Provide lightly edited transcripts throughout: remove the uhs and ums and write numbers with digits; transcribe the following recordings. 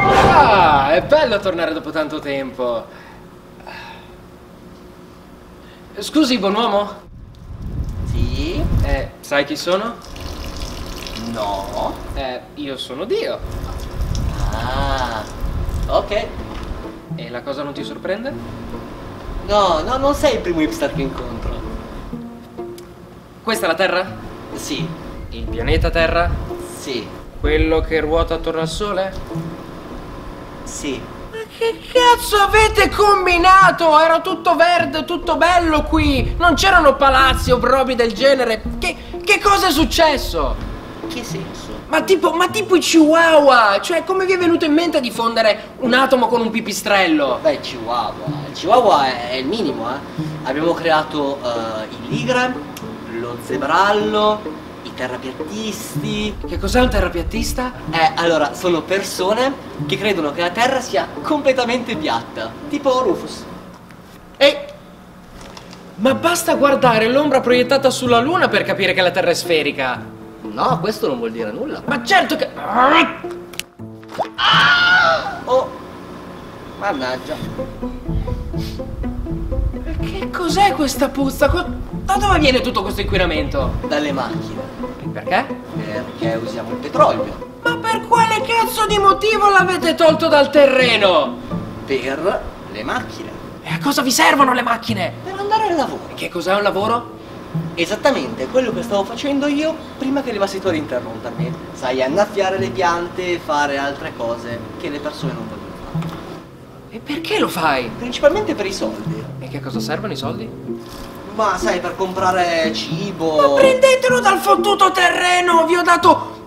Ah, è bello tornare dopo tanto tempo. Scusi, buon uomo? Sì? Sai chi sono? No. Io sono Dio. Ah, ok. E la cosa non ti sorprende? No, non sei il primo hipster che incontro. Questa è la Terra? Sì. Il pianeta Terra? Sì. Quello che ruota attorno al Sole? Sì. Ma che cazzo avete combinato? Era tutto verde, tutto bello qui. Non c'erano palazzi o robe del genere. Che cosa è successo? Che senso? Ma tipo i chihuahua. Cioè, come vi è venuto in mente di fondere un atomo con un pipistrello? Beh, chihuahua. Il chihuahua è il minimo, eh. Abbiamo creato il ligram, lo zebrallo, i terrapiattisti. Che cos'è un terrapiattista? Allora, sono persone che credono che la Terra sia completamente piatta, tipo Rufus. Ehi! Ma basta guardare l'ombra proiettata sulla Luna per capire che la Terra è sferica. No, questo non vuol dire nulla. Ma certo che... Ah! Oh! Mannaggia. Che cos'è questa puzza? Da dove viene tutto questo inquinamento? Dalle macchine. Perché? Perché usiamo il petrolio. Ma per quale cazzo di motivo l'avete tolto dal terreno? Per le macchine. E a cosa vi servono le macchine? Per andare al lavoro. Che cos'è un lavoro? Esattamente quello che stavo facendo io prima che arrivassi tu ad interrompermi. Sai, annaffiare le piante e fare altre cose che le persone non vogliono fare. E perché lo fai? Principalmente per i soldi. E che cosa servono i soldi? Ma sai, per comprare cibo... Ma prendetelo dal fottuto terreno! Vi ho dato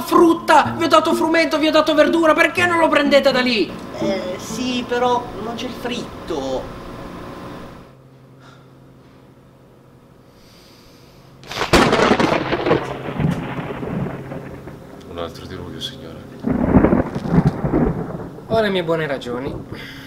frutta, vi ho dato frumento, vi ho dato verdura, perché non lo prendete da lì? Sì, però non c'è il fritto. Un altro diluvio, signora. Ho le mie buone ragioni.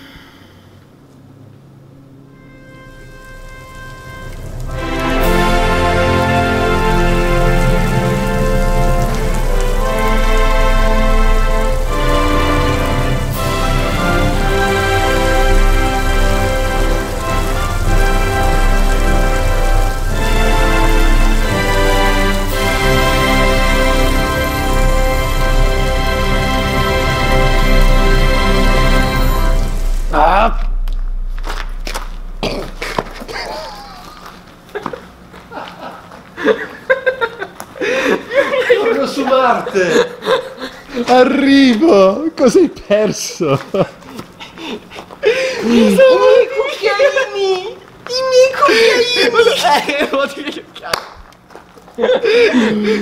Sono su Marte! Arrivo! Cosa hai perso? I miei cucchiaini! I miei cucchiaini!